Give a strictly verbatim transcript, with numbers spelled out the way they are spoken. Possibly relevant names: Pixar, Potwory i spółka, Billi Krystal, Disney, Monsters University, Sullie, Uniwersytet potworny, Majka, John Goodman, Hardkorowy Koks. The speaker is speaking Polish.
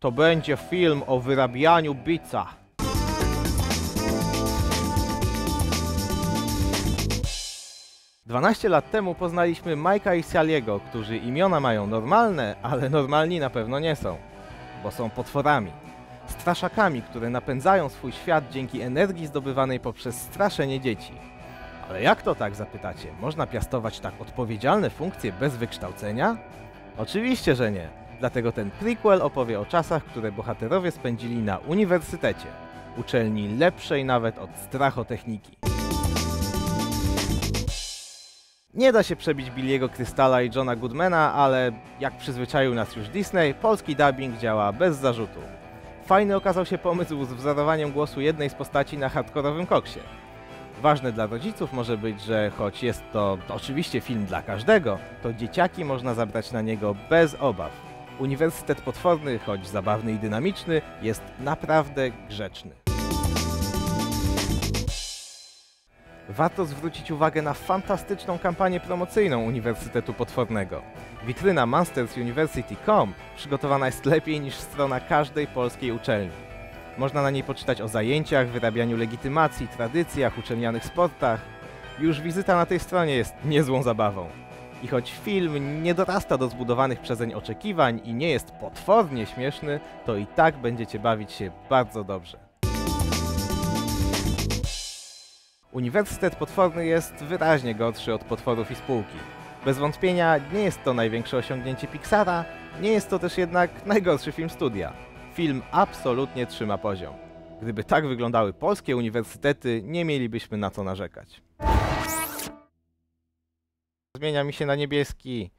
To będzie film o wyrabianiu bica. dwanaście lat temu poznaliśmy Majka i Sulliego, którzy imiona mają normalne, ale normalni na pewno nie są, bo są potworami. Straszakami, które napędzają swój świat dzięki energii zdobywanej poprzez straszenie dzieci. Ale jak to tak, zapytacie? Można piastować tak odpowiedzialne funkcje bez wykształcenia? Oczywiście, że nie. Dlatego ten prequel opowie o czasach, które bohaterowie spędzili na uniwersytecie. Uczelni lepszej nawet od strachotechniki. Nie da się przebić Billiego Krystala i Johna Goodmana, ale jak przyzwyczaił nas już Disney, polski dubbing działa bez zarzutu. Fajny okazał się pomysł z wzorowaniem głosu jednej z postaci na hardkorowym koksie. Ważne dla rodziców może być, że choć jest to, to oczywiście film dla każdego, to dzieciaki można zabrać na niego bez obaw. Uniwersytet Potworny, choć zabawny i dynamiczny, jest naprawdę grzeczny. Warto zwrócić uwagę na fantastyczną kampanię promocyjną Uniwersytetu Potwornego. Witryna monsters university kropka com przygotowana jest lepiej niż strona każdej polskiej uczelni. Można na niej poczytać o zajęciach, wyrabianiu legitymacji, tradycjach, uczelnianych sportach. Już wizyta na tej stronie jest niezłą zabawą. I choć film nie dorasta do zbudowanych przezeń oczekiwań i nie jest potwornie śmieszny, to i tak będziecie bawić się bardzo dobrze. Uniwersytet Potworny jest wyraźnie gorszy od Potworów i Spółki. Bez wątpienia nie jest to największe osiągnięcie Pixara, nie jest to też jednak najgorszy film studia. Film absolutnie trzyma poziom. Gdyby tak wyglądały polskie uniwersytety, nie mielibyśmy na co narzekać. Zmienia mi się na niebieski.